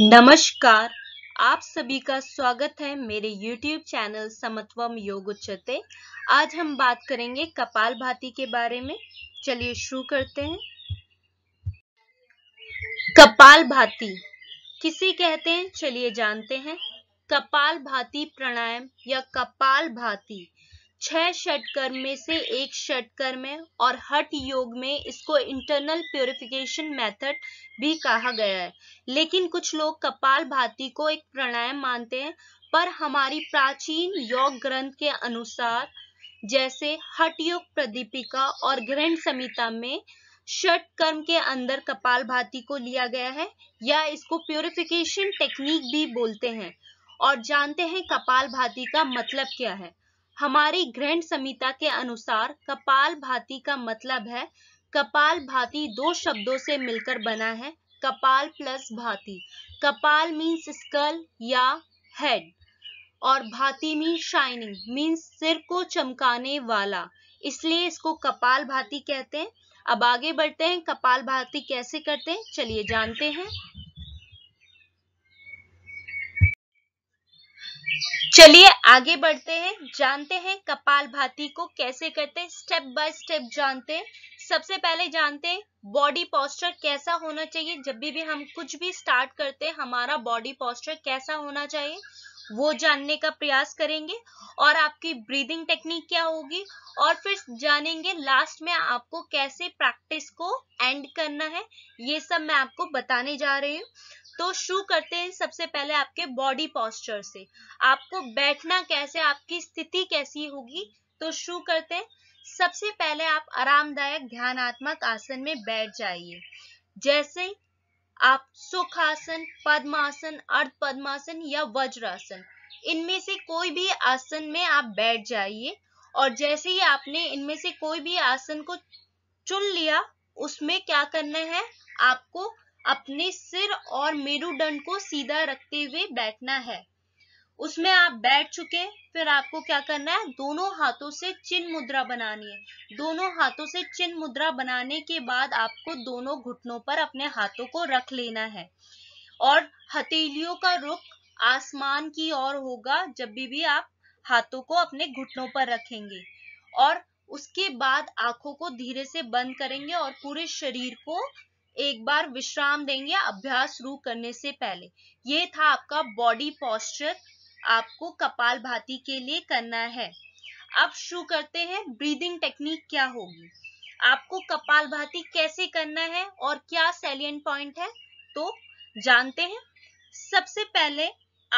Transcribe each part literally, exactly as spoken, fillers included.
नमस्कार, आप सभी का स्वागत है मेरे YouTube चैनल समत्वम योग उच्चते। आज हम बात करेंगे कपालभाति के बारे में। चलिए शुरू करते हैं। कपालभाति किसे कहते हैं, चलिए जानते हैं। कपालभाति प्राणायाम या कपालभाति छह शटकर्म में से एक शटकर्म है और हठ योग में इसको इंटरनल प्योरिफिकेशन मेथड भी कहा गया है। लेकिन कुछ लोग कपालभाति को एक प्राणायाम मानते हैं, पर हमारी प्राचीन योग ग्रंथ के अनुसार जैसे हठ योग प्रदीपिका और घेरंड संहिता में शटकर्म के अंदर कपालभाति को लिया गया है, या इसको प्योरिफिकेशन टेक्निक भी बोलते हैं। और जानते हैं कपालभाति का मतलब क्या है। हमारी घेरंड संहिता के अनुसार कपालभाति का मतलब है, कपालभाति दो शब्दों से मिलकर बना है, कपाल प्लस भाति। कपाल मीन्स स्कल या हेड और भाति मीन्स शाइनिंग, मीन्स सिर को चमकाने वाला, इसलिए इसको कपालभाति कहते हैं। अब आगे बढ़ते हैं, कपालभाति कैसे करते हैं चलिए जानते हैं। चलिए आगे बढ़ते हैं, जानते हैं कपालभाति को कैसे करते हैं। स्टेप बाय स्टेप जानते हैं। सबसे पहले जानते हैं बॉडी पोस्चर कैसा होना चाहिए। जब भी भी हम कुछ भी स्टार्ट करते हैं, हमारा बॉडी पोस्चर कैसा होना चाहिए वो जानने का प्रयास करेंगे, और आपकी ब्रीदिंग टेक्निक क्या होगी, और फिर जानेंगे लास्ट में आपको कैसे प्रैक्टिस को एंड करना है। ये सब मैं आपको बताने जा रही हूँ। तो शुरू करते हैं सबसे पहले आपके बॉडी पोस्चर से, आपको बैठना कैसे, आपकी स्थिति कैसी होगी। तो शुरू करते हैं। सबसे पहले आप आरामदायक ध्यानात्मक आसन में बैठ जाइए, जैसे आप सुखासन, पद्मासन, अर्ध पद्मासन या वज्रासन, इनमें से कोई भी आसन में आप बैठ जाइए। और जैसे ही आपने इनमें से कोई भी आसन को चुन लिया, उसमें क्या करना है, आपको अपने सिर और मेरुदंड को सीधा रखते हुए बैठना है। उसमें आप बैठ चुके, फिर आपको क्या करना है, दोनों हाथों से चिन मुद्रा बनानी है। दोनों हाथों से चिन मुद्रा बनाने के बाद आपको दोनों घुटनों पर अपने हाथों को रख लेना है, और हथेलियों का रुख आसमान की ओर होगा जब भी भी आप हाथों को अपने घुटनों पर रखेंगे। और उसके बाद आंखों को धीरे से बंद करेंगे और पूरे शरीर को एक बार विश्राम देंगे अभ्यास शुरू करने से पहले। ये था आपका बॉडी पोस्चर, आपको कपालभाति के लिए करना है। अब शुरू करते हैं ब्रीदिंग टेक्निक क्या होगी, आपको कपालभाति कैसे करना है और क्या सैलिएंट पॉइंट है, तो जानते हैं। सबसे पहले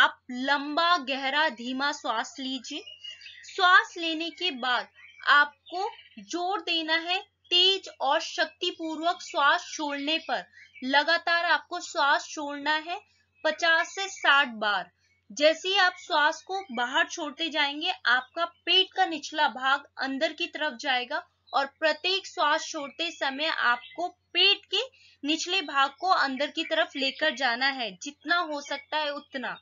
आप लंबा गहरा धीमा श्वास लीजिए। श्वास लेने के बाद आपको जोर देना है तेज और शक्तिपूर्वक श्वास छोड़ने पर। लगातार आपको श्वास छोड़ना है पचास से साठ बार। जैसे ही आप श्वास को बाहर छोड़ते जाएंगे, आपका पेट का निचला भाग अंदर की तरफ जाएगा, और प्रत्येक श्वास छोड़ते समय आपको पेट के निचले भाग को अंदर की तरफ लेकर जाना है, जितना हो सकता है उतना।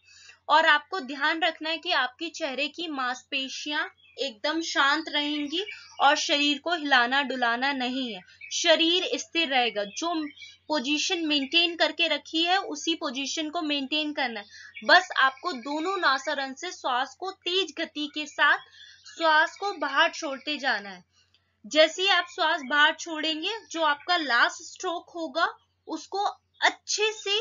और आपको ध्यान रखना है कि आपकी चेहरे की मांसपेशियां एकदम शांत रहेंगी और शरीर को हिलाना डुलाना नहीं है, शरीर स्थिर रहेगा। जो पोजीशन मेंटेन करके रखी है उसी पोजीशन को मेंटेन करना है। बस आपको दोनों नासारंग से श्वास को तेज गति के साथ श्वास को बाहर छोड़ते जाना है। जैसे ही आप श्वास बाहर छोड़ेंगे, जो आपका लास्ट स्ट्रोक होगा उसको अच्छे से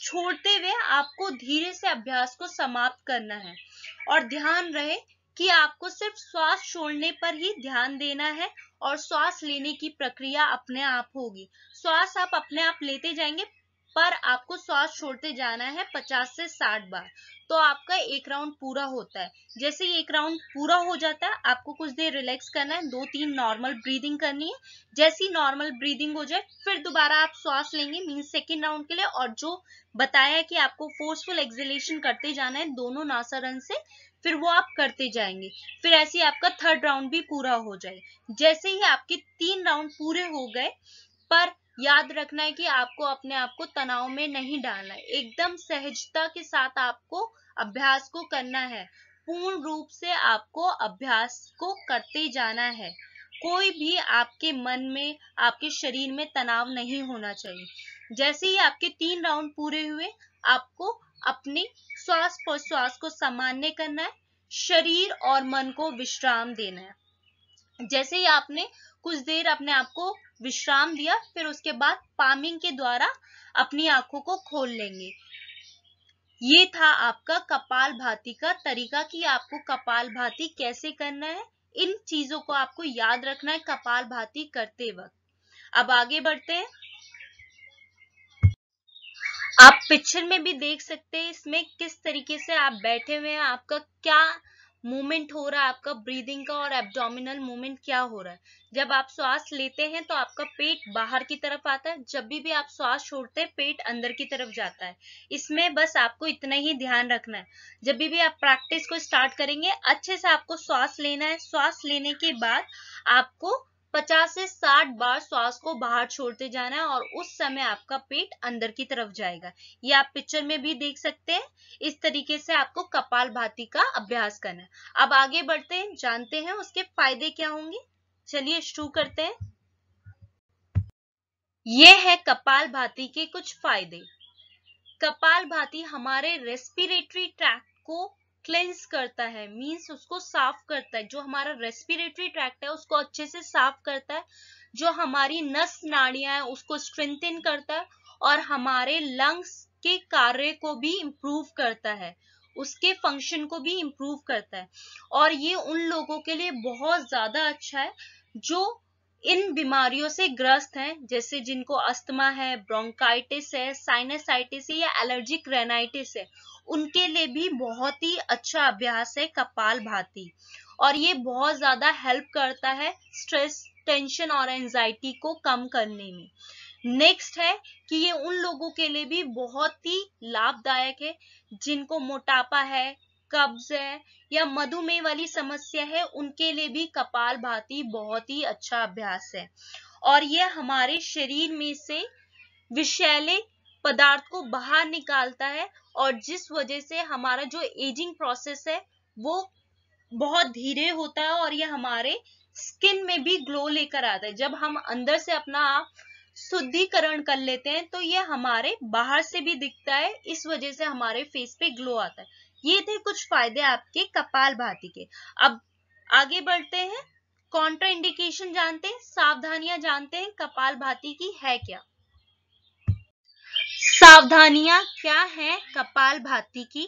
छोड़ते हुए आपको धीरे से अभ्यास को समाप्त करना है। और ध्यान रहे कि आपको सिर्फ श्वास छोड़ने पर ही ध्यान देना है, और श्वास लेने की प्रक्रिया अपने आप होगी। श्वास आप अपने आप लेते जाएंगे, पर आपको श्वास छोड़ते जाना है पचास से साठ बार। तो आपका एक राउंड पूरा होता है। जैसे ही एक राउंड पूरा हो जाता है, आपको कुछ देर रिलैक्स करना है, दो तीन नॉर्मल ब्रीदिंग करनी है। जैसे ही नॉर्मल ब्रीदिंग हो जाए, फिर दोबारा आप श्वास लेंगे मीन सेकेंड राउंड के लिए। और जो बताया कि आपको फोर्सफुल एक्सहेलेशन करते जाना है दोनों नासारंग से, फिर वो आप करते जाएंगे। फिर ऐसे ही आपका थर्ड राउंड भी पूरा हो जाए। जैसे ही आपके तीन राउंड पूरे हो गए, पर याद रखना है कि आपको अपने आप को तनाव में नहीं डालना है, एकदम सहजता के साथ आपको अभ्यास को करना है। पूर्ण रूप से आपको अभ्यास को करते जाना है, कोई भी आपके मन में आपके शरीर में तनाव नहीं होना चाहिए। जैसे ही आपके तीन राउंड पूरे हुए, आपको अपने श्वास प्रश्वास को सामान्य करना है, शरीर और मन को विश्राम देना है। जैसे ही आपने कुछ देर अपने आप को विश्राम दिया, फिर उसके बाद पामिंग के द्वारा अपनी आंखों को खोल लेंगे। ये था आपका कपालभाति का तरीका कि आपको कपालभाति कैसे करना है। इन चीजों को आपको याद रखना है कपालभाति करते वक्त। अब आगे बढ़ते हैं। आप पिक्चर में भी देख सकते हैं इसमें किस तरीके से आप बैठे हुए हैं, आपका क्या मूवमेंट हो रहा है, आपका ब्रीदिंग का और एब्डोमिनल मूवमेंट क्या हो रहा है। जब आप श्वास लेते हैं तो आपका पेट बाहर की तरफ आता है, जब भी भी आप श्वास छोड़ते हैं पेट अंदर की तरफ जाता है। इसमें बस आपको इतना ही ध्यान रखना है। जब भी भी आप प्रैक्टिस को स्टार्ट करेंगे, अच्छे से आपको श्वास लेना है। श्वास लेने के बाद आपको पचास से साठ बार श्वास को बाहर छोड़ते जाना है और उस समय आपका पेट अंदर की तरफ जाएगा। ये आप पिक्चर में भी देख सकते हैं। इस तरीके से आपको कपालभाति का अभ्यास करना है। अब आगे बढ़ते हैं, जानते हैं उसके फायदे क्या होंगे। चलिए शुरू करते हैं। ये है कपालभाति के कुछ फायदे। कपालभाति हमारे रेस्पिरेटरी ट्रैक्ट को क्लेंस करता है, मीन्स उसको साफ करता है। जो हमारा रेस्पिरेटरी ट्रैक्ट है उसको अच्छे से साफ करता है, जो हमारी नस नाड़ियां है उसको स्ट्रेंथन करता है और हमारे लंग्स के कार्य को भी इम्प्रूव करता है, उसके फंक्शन को भी इम्प्रूव करता है। और ये उन लोगों के लिए बहुत ज्यादा अच्छा है जो इन बीमारियों से ग्रस्त हैं, जैसे जिनको अस्थमा है, ब्रोंकाइटिस है, साइनसाइटिस है या एलर्जिक रेनाइटिस है, उनके लिए भी बहुत ही अच्छा अभ्यास है कपालभाति। और ये बहुत ज्यादा हेल्प करता है स्ट्रेस, टेंशन और एंजाइटी को कम करने में। नेक्स्ट है कि ये उन लोगों के लिए भी बहुत ही लाभदायक है जिनको मोटापा है, कब्ज है या मधुमेह वाली समस्या है, उनके लिए भी कपालभाति बहुत ही अच्छा अभ्यास है। और यह हमारे शरीर में से विषैले पदार्थ को बाहर निकालता है और जिस वजह से हमारा जो एजिंग प्रोसेस है वो बहुत धीरे होता है और यह हमारे स्किन में भी ग्लो लेकर आता है। जब हम अंदर से अपना शुद्धिकरण कर लेते हैं तो यह हमारे बाहर से भी दिखता है, इस वजह से हमारे फेस पे ग्लो आता है। ये थे कुछ फायदे आपके कपालभाति के। अब आगे बढ़ते हैं, कॉन्ट्रा इंडिकेशन जानते हैं, सावधानियां जानते हैं कपालभाति की है क्या। सावधानियां क्या है कपालभाति की।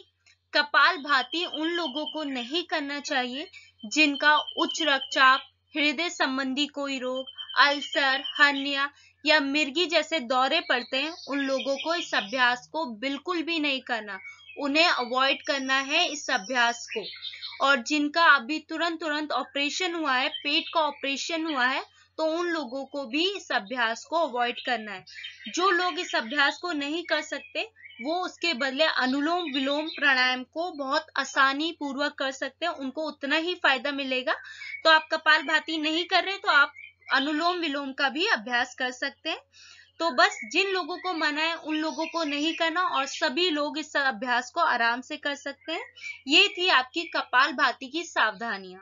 कपालभाति उन लोगों को नहीं करना चाहिए जिनका उच्च रक्तचाप, हृदय संबंधी कोई रोग, अल्सर, हर्निया या मिर्गी जैसे दौरे पड़ते हैं। उन लोगों को इस अभ्यास को बिल्कुल भी नहीं करना, उन्हें अवॉइड करना है इस अभ्यास को। और जिनका अभी तुरंत तुरंत ऑपरेशन हुआ है, पेट का ऑपरेशन हुआ है, तो उन लोगों को भी इस अभ्यास को अवॉइड करना है। जो लोग इस अभ्यास को नहीं कर सकते वो उसके बदले अनुलोम विलोम प्राणायाम को बहुत आसानी पूर्वक कर सकते हैं, उनको उतना ही फायदा मिलेगा। तो आप कपालभाति नहीं कर रहे तो आप अनुलोम विलोम का भी अभ्यास कर सकते हैं। तो बस जिन लोगों को मना है उन लोगों को नहीं करना और सभी लोग इस अभ्यास को आराम से कर सकते हैं। ये थी आपकी कपालभाति की सावधानियां।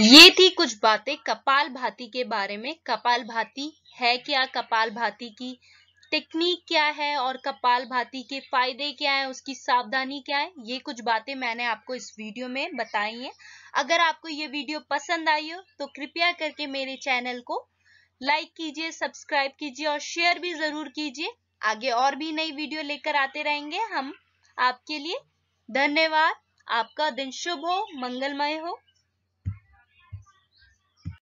ये थी कुछ बातें कपालभाति के बारे में। कपालभाति है क्या, कपालभाति की टेक्निक क्या है और कपालभाति के फायदे क्या है, उसकी सावधानी क्या है, ये कुछ बातें मैंने आपको इस वीडियो में बताई हैं। अगर आपको ये वीडियो पसंद आई हो तो कृपया करके मेरे चैनल को लाइक कीजिए, सब्सक्राइब कीजिए और शेयर भी जरूर कीजिए। आगे और भी नई वीडियो लेकर आते रहेंगे हम आपके लिए। धन्यवाद। आपका दिन शुभ हो, मंगलमय हो।